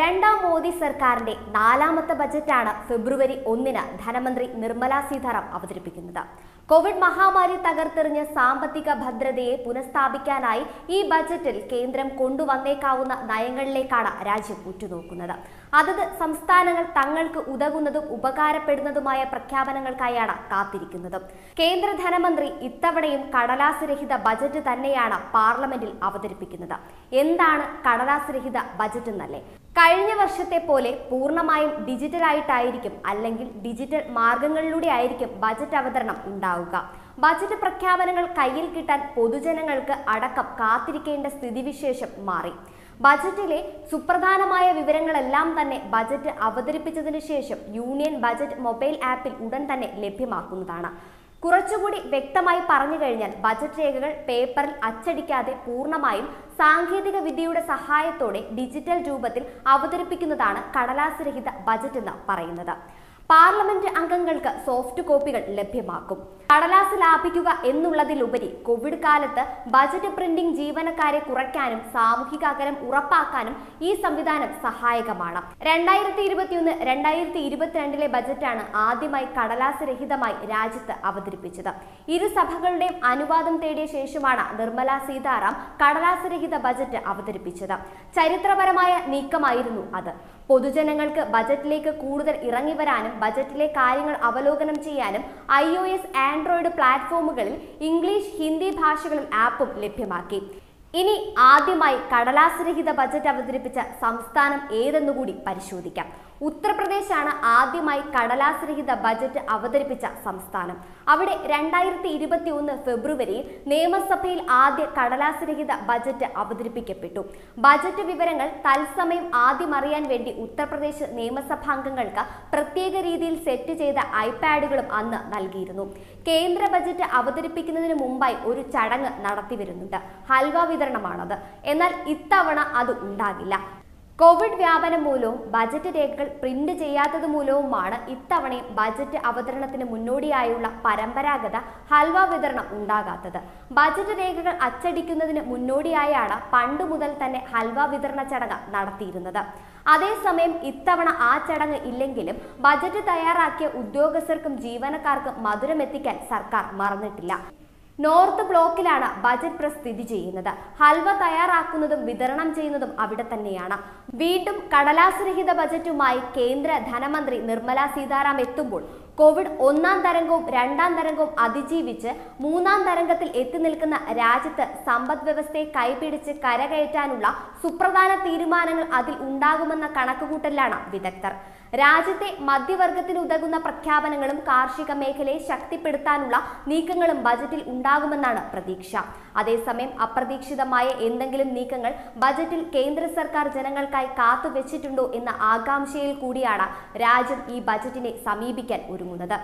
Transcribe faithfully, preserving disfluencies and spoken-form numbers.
രണ്ടാം മോദി സർക്കാരിന്റെ നാലാമത്തെ ബജറ്റാണ് ഫെബ്രുവരി ഒന്നിന് ധനമന്ത്രി നിർമ്മല സീതാരാം അവതരിപ്പിക്കുന്നത്. കോവിഡ് മഹാമാരി തകർത്തെറിഞ്ഞ സാമ്പത്തിക ഭദ്രതയെ പുനഃസ്ഥാപിക്കാനായി ഈ ബജറ്റിൽ കേന്ദ്രം കൊണ്ടുവന്നേക്കാവുന്ന നയങ്ങളിലേക്കാണ് രാജ്യം ഉറ്റുനോക്കുന്നത്. അതത് സംസ്ഥാനങ്ങൾ തങ്ങൾക്ക് ഉതകുന്നതും ഉപകാരപ്പെടുന്നതുമായ പ്രഖ്യാപനങ്ങൾക്കായാണ് കാത്തിരിക്കുന്നത്. കേന്ദ്ര ധനമന്ത്രി ഇത്തവണയും കടലാസ് രഹിത ബജറ്റ് തന്നെയാണ് പാർലമെന്റിൽ അവതരിപ്പിക്കുന്നത്. എന്താണ് കടലാസ് രഹിത ബജറ്റ് എന്നല്ലേ? കഴിഞ്ഞ വർഷത്തെ പോലെ പൂർണ്ണമായും ഡിജിറ്റലായിട്ടായിരിക്കും അല്ലെങ്കിൽ ഡിജിറ്റൽ മാർഗങ്ങളിലൂടെ ആയിരിക്കും ബജറ്റ് അവതരണം ഉണ്ടാവുക. ബജറ്റ് പ്രഖ്യാപനങ്ങൾ കയ്യിൽ കിട്ടാൻ പൊതുജനങ്ങൾക്ക് അടക്കം കാത്തിരിക്കേണ്ട സ്ഥിതിവിശേഷം മാറി. ബജറ്റിലെ സുപ്രധാനമായ വിവരങ്ങളെല്ലാം തന്നെ ബജറ്റ് അവതരിപ്പിച്ചതിന് ശേഷം യൂണിയൻ ബജറ്റ് മൊബൈൽ ആപ്പിൽ ഉടൻ തന്നെ ലഭ്യമാക്കുന്നതാണ്. കുറച്ചുകൂടി വ്യക്തമായി പറഞ്ഞു കഴിഞ്ഞാൽ ബജറ്റ് രേഖകൾ പേപ്പറിൽ അച്ചടിക്കാതെ പൂർണ്ണമായും സാങ്കേതിക വിദ്യയുടെ സഹായത്തോടെ ഡിജിറ്റൽ രൂപത്തിൽ അവതരിപ്പിക്കുന്നതാണ് കടലാസ് രഹിത ബജറ്റ് എന്ന് പറയുന്നത്. പാർലമെന്റ് അംഗങ്ങൾക്ക് സോഫ്റ്റ് കോപ്പികൾ ലഭ്യമാക്കും. കടലാസ് ലാഭിക്കുക എന്നുള്ളതിലുപരി കോവിഡ് കാലത്ത് ബജറ്റ് പ്രിന്റിംഗ് ജീവനക്കാരെ കുറയ്ക്കാനും സാമൂഹിക അകലം ഉറപ്പാക്കാനും ഈ സംവിധാനം സഹായകമാണ്. രണ്ടായിരത്തി ഇരുപത്തിയൊന്ന് രണ്ടായിരത്തി ഇരുപത്തിരണ്ടിലെ ബജറ്റാണ് ആദ്യമായി കടലാസ് രഹിതമായി രാജ്യത്ത് അവതരിപ്പിച്ചത്. ഇരു സഭകളുടെയും അനുവാദം തേടിയ ശേഷമാണ് നിർമ്മല സീതാരാം കടലാസ് രഹിത ബജറ്റ് അവതരിപ്പിച്ചത്. ചരിത്രപരമായ നീക്കമായിരുന്നു അത്. പൊതുജനങ്ങൾക്ക് ബജറ്റിലേക്ക് കൂടുതൽ ഇറങ്ങിവരാനും ബജറ്റിലെ കാര്യങ്ങൾ അവലോകനം ചെയ്യാനും ഐ ഒ എസ് ആൻഡ്രോയിഡ് പ്ലാറ്റ്ഫോമുകളിൽ ഇംഗ്ലീഷ്, ഹിന്ദി ഭാഷകളിൽ ആപ്പും ലഭ്യമാക്കി. ഇനി ആദ്യമായി കടലാസ് രഹിത ബജറ്റ് അവതരിപ്പിച്ച സംസ്ഥാനം ഏതെന്നുകൂടി പരിശോധിക്കാം. ഉത്തർപ്രദേശാണ് ആദ്യമായി കടലാസ് രഹിത ബജറ്റ് അവതരിപ്പിച്ച സംസ്ഥാനം. അവിടെ രണ്ടായിരത്തി ഇരുപത്തി ഒന്ന് ഫെബ്രുവരിയിൽ നിയമസഭയിൽ ആദ്യ കടലാസ് രഹിത ബജറ്റ് അവതരിപ്പിക്കപ്പെട്ടു. ബജറ്റ് വിവരങ്ങൾ തത്സമയം ആദ്യം അറിയാൻ വേണ്ടി ഉത്തർപ്രദേശ് നിയമസഭാംഗങ്ങൾക്ക് പ്രത്യേക രീതിയിൽ സെറ്റ് ചെയ്ത ഐപാഡുകളും അന്ന് നൽകിയിരുന്നു. കേന്ദ്ര ബജറ്റ് അവതരിപ്പിക്കുന്നതിന് മുമ്പായി ഒരു ചടങ്ങ് നടത്തിവരുന്നുണ്ട്, ഹൽവ വിതരണമാണത്. എന്നാൽ ഇത്തവണ അത് ഉണ്ടാകില്ല. കോവിഡ് വ്യാപനം മൂലവും ബജറ്റ് രേഖകൾ പ്രിന്റ് ചെയ്യാത്തത് മൂലവുമാണ് ഇത്തവണയും ബജറ്റ് അവതരണത്തിന് മുന്നോടിയായുള്ള പരമ്പരാഗത ഹൽവ വിതരണം ഉണ്ടാകാത്തത്. ബജറ്റ് രേഖകൾ അച്ചടിക്കുന്നതിന് മുന്നോടിയായാണ് പണ്ട് മുതൽ തന്നെ ഹൽവ വിതരണ ചടങ്ങ് നടത്തിയിരുന്നത്. അതേസമയം ഇത്തവണ ആ ചടങ്ങ് ഇല്ലെങ്കിലും ബജറ്റ് തയ്യാറാക്കിയ ഉദ്യോഗസ്ഥർക്കും ജീവനക്കാർക്കും മധുരം എത്തിക്കാൻ സർക്കാർ മറന്നിട്ടില്ല. നോർത്ത് ബ്ലോക്കിലാണ് ബജറ്റ് പ്രസ് സ്ഥിതി ചെയ്യുന്നത്. ഹൽവ തയ്യാറാക്കുന്നതും വിതരണം ചെയ്യുന്നതും അവിടെ തന്നെയാണ്. വീണ്ടും കടലാസ് രഹിത ബജറ്റുമായി കേന്ദ്ര ധനമന്ത്രി നിർമ്മല സീതാരാം എത്തുമ്പോൾ കോവിഡ് ഒന്നാം തരംഗവും രണ്ടാം തരംഗവും അതിജീവിച്ച് മൂന്നാം തരംഗത്തിൽ എത്തി നിൽക്കുന്ന രാജ്യത്ത് സമ്പദ് വ്യവസ്ഥയെ കൈപിടിച്ച് കരകയറ്റാനുള്ള സുപ്രധാന തീരുമാനങ്ങൾ അതിൽ ഉണ്ടാകുമെന്ന കണക്കുകൂട്ടലാണ് വിദഗ്ധർ. രാജ്യത്തെ മധ്യവർഗത്തിന് ഉതകുന്ന പ്രഖ്യാപനങ്ങളും കാർഷിക മേഖലയെ ശക്തിപ്പെടുത്താനുള്ള നീക്കങ്ങളും ബജറ്റിൽ ഉണ്ടാകുമെന്നാണ് പ്രതീക്ഷ. അതേസമയം അപ്രതീക്ഷിതമായ എന്തെങ്കിലും നീക്കങ്ങൾ ബജറ്റിൽ കേന്ദ്ര സർക്കാർ ജനങ്ങൾക്കായി കാത്തുവെച്ചിട്ടുണ്ടോ എന്ന ആകാംക്ഷയിൽ കൂടിയാണ് രാജ്യം ഈ ബജറ്റിനെ സമീപിക്കാൻ ഒരുങ്ങുന്നത്.